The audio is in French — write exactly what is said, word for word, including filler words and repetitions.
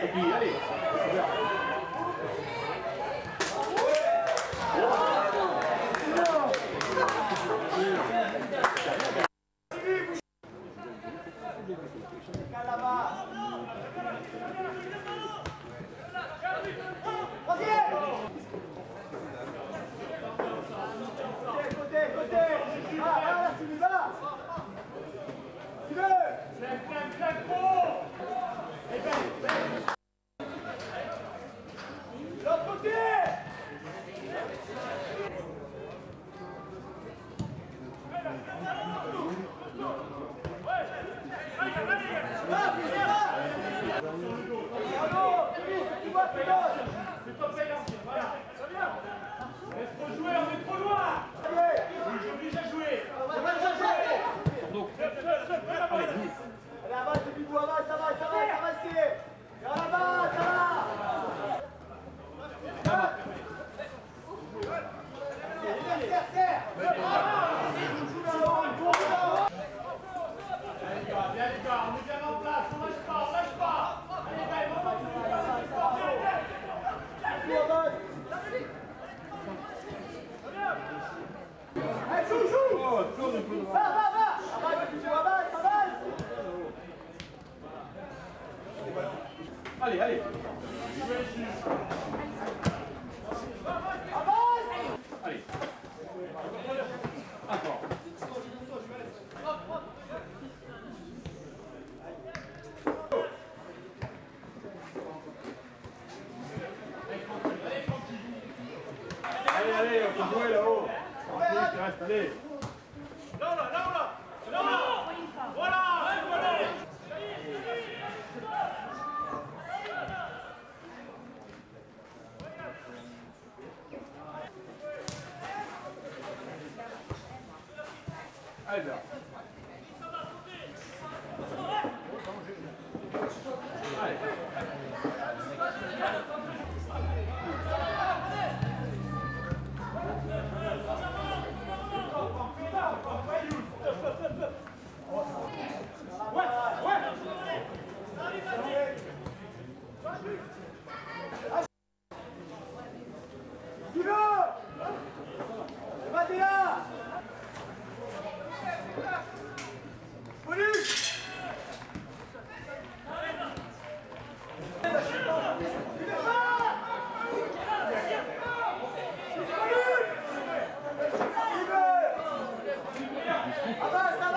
Et puis, allez, c'est bien. Allez, allez. Allez. Encore. Allez, allez, on peut jouer là-haut. Allez, là, là, là, là, là, là. Voilà. Allez, bien. Allez. Avanza!